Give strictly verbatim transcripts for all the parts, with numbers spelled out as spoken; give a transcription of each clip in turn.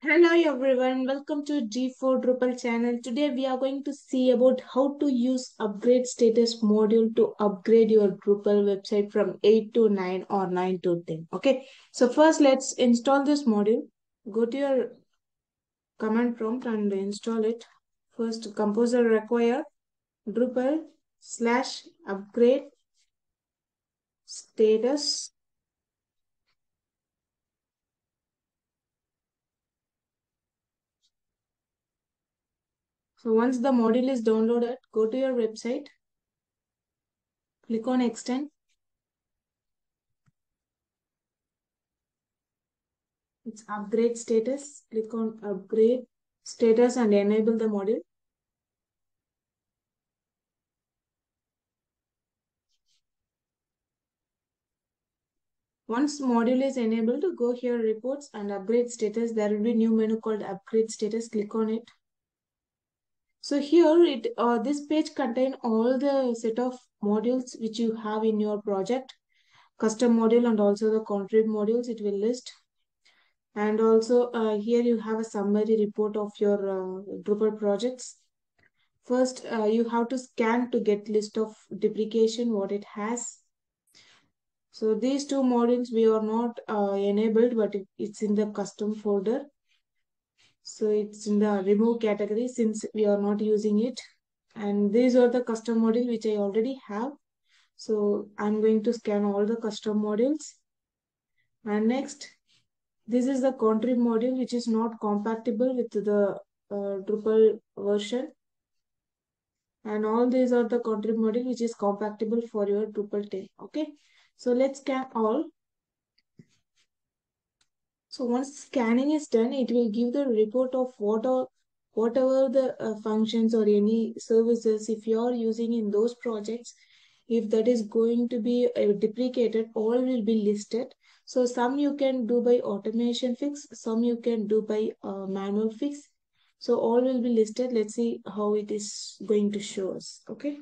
Hello everyone, welcome to G four Drupal channel. Today we are going to see about how to use upgrade status module to upgrade your Drupal website from eight to nine or nine to ten. Okay, so first let's install this module. Go to your command prompt and install it. First, composer require Drupal slash upgrade status. So once the module is downloaded, go to your website, click on extend. It's upgrade status, click on upgrade status and enable the module. Once module is enabled, go here, reports and upgrade status. There will be new menu called upgrade status, click on it. So here, it uh, this page contains all the set of modules which you have in your project. Custom module and also the contrib modules it will list. And also uh, here you have a summary report of your uh, Drupal projects. First, uh, you have to scan to get list of deprecation, what it has. So these two modules we are not uh, enabled, but it, it's in the custom folder. So it's in the remove category since we are not using it. And these are the custom module which I already have. So I'm going to scan all the custom modules. And next, this is the contrib module which is not compatible with the uh, Drupal version. And all these are the contrib module which is compatible for your Drupal ten. Okay, so let's scan all. So once scanning is done, it will give the report of what or whatever the uh, functions or any services, if you are using in those projects, if that is going to be uh, deprecated, all will be listed. So some you can do by automation fix, some you can do by uh, manual fix. So all will be listed. Let's see how it is going to show us. Okay.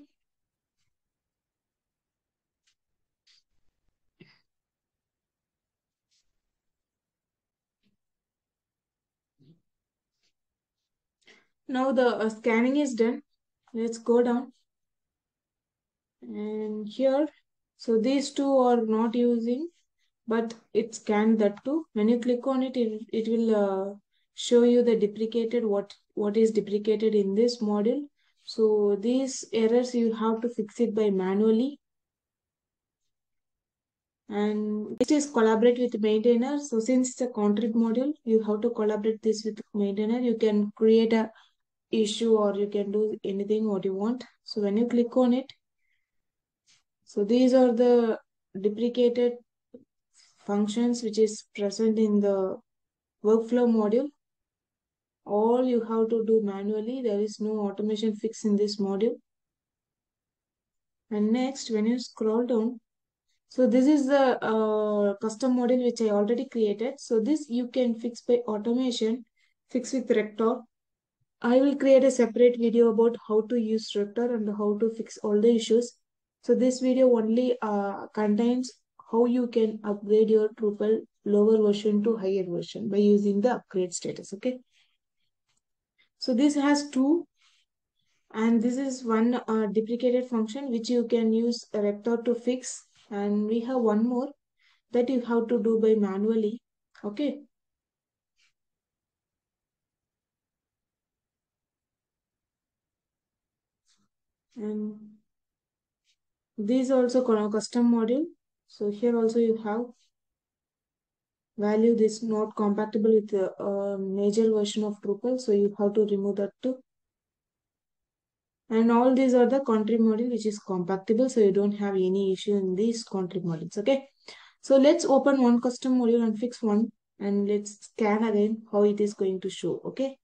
Now the uh, scanning is done. Let's go down. And here, so these two are not using, but it scanned that too. When you click on it, it, it will uh, show you the deprecated, what, what is deprecated in this module. So these errors, you have to fix it by manually. And next is collaborate with maintainer. So since it's a contrib module, you have to collaborate this with maintainer. You can create a issue or you can do anything what you want. So when you click on it, so these are the deprecated functions which is present in the workflow module. All you have to do manually. There is no automation fix in this module. And next, when you scroll down, so this is the uh, custom module which I already created. So this you can fix by automation, fix with Rector. I will create a separate video about how to use Rector and how to fix all the issues. So this video only uh, contains how you can upgrade your Drupal lower version to higher version by using the upgrade status. Okay. So this has two. And this is one uh, deprecated function which you can use Rector to fix. And we have one more that you have to do by manually. Okay. And these also custom module. So here also you have value this not compatible with the uh, major version of Drupal. So you have to remove that too. And all these are the contrib module which is compatible. So you don't have any issue in these contrib modules. Okay. So let's open one custom module and fix one. And let's scan again how it is going to show. Okay.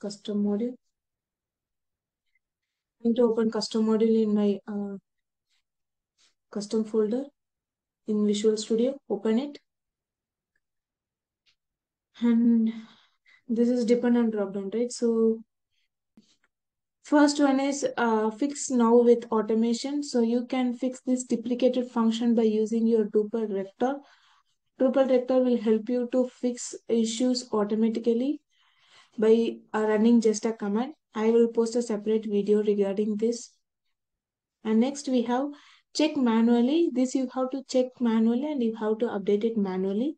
Custom module. I'm going to open custom module in my uh, custom folder in Visual Studio. Open it. And this is dependent dropdown, right? So first one is uh, fix now with automation. So you can fix this deprecated function by using your Drupal Rector. Drupal Rector will help you to fix issues automatically by running just a command. I will post a separate video regarding this. And next we have check manually. This you have to check manually and you have to update it manually.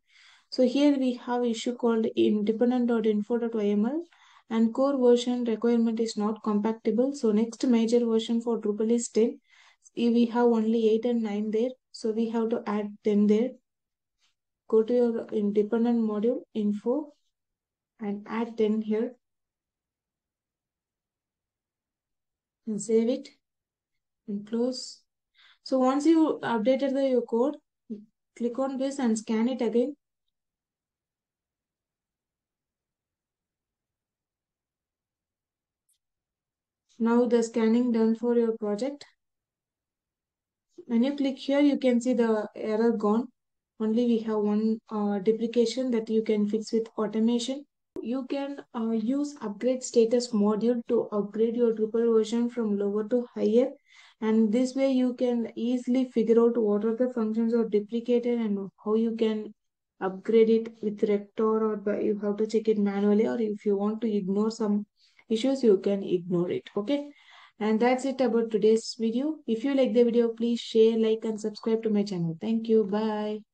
So here we have issue called independent dot info dot y m l and core version requirement is not compatible. So next major version for Drupal is ten. We have only eight and nine there. So we have to add ten there. Go to your independent module info and add ten here. And save it and close. So once you updated the, your code, click on this and scan it again. Now the scanning done for your project. When you click here, you can see the error gone. Only we have one uh, deprecation that you can fix with automation. You can uh, use upgrade status module to upgrade your Drupal version from lower to higher, and this way you can easily figure out what are the functions are deprecated and how you can upgrade it with Rector, or by, you have to check it manually, or if you want to ignore some issues, you can ignore it. Okay, and that's it about today's video. If you like the video, please share, like and subscribe to my channel. Thank you. Bye.